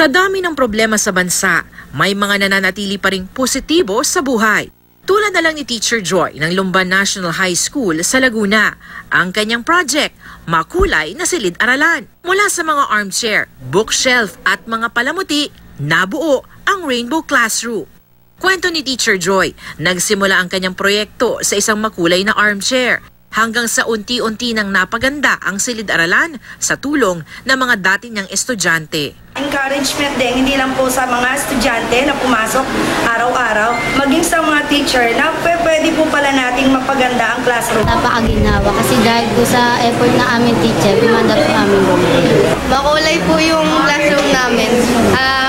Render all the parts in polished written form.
Sa dami ng problema sa bansa, may mga nananatili pa ring positibo sa buhay. Tulad na lang ni Teacher Joy ng Lumban National High School sa Laguna, ang kanyang project, makulay na silid-aralan. Mula sa mga armchair, bookshelf at mga palamuti, nabuo ang Rainbow Classroom. Kwento ni Teacher Joy, nagsimula ang kanyang proyekto sa isang makulay na armchair hanggang sa unti-unti nang napaganda ang silid-aralan sa tulong ng mga dati niyang estudyante. Encouragement din, hindi lang po sa mga estudyante na pumasok araw-araw, maging sa mga teacher na pwede po pala nating mapaganda ang classroom. Napakaginawa kasi dahil po sa effort na aming teacher, gumanda po aming buhay. Makulay po yung classroom namin.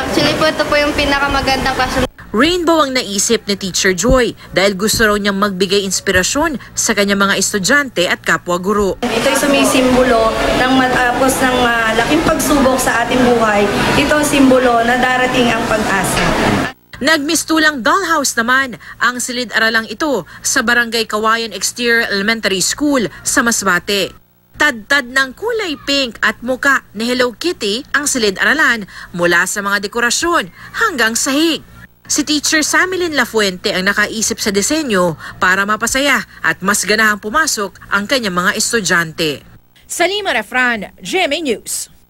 Actually po ito po yung pinakamagandang classroom. Rainbow ang naisip ni Teacher Joy dahil gusto raw niyang magbigay inspirasyon sa kanyang mga estudyante at kapwa-guro. Ito'y sumisimbolo ng matapos ng laking pagsubok sa ating buhay. Ito simbolo na darating ang pag-asa. Nagmistulang dollhouse naman ang silid-aralang ito sa Barangay Kawayan Exterior Elementary School sa Masbate. Tad-tad ng kulay pink at muka ni Hello Kitty ang silid-aralan mula sa mga dekorasyon hanggang sahig. Si Teacher Sameline Lafuente ang nakaisip sa disenyo para mapasaya at mas ganahang pumasok ang kanyang mga estudyante. Salima Refran, GMA News.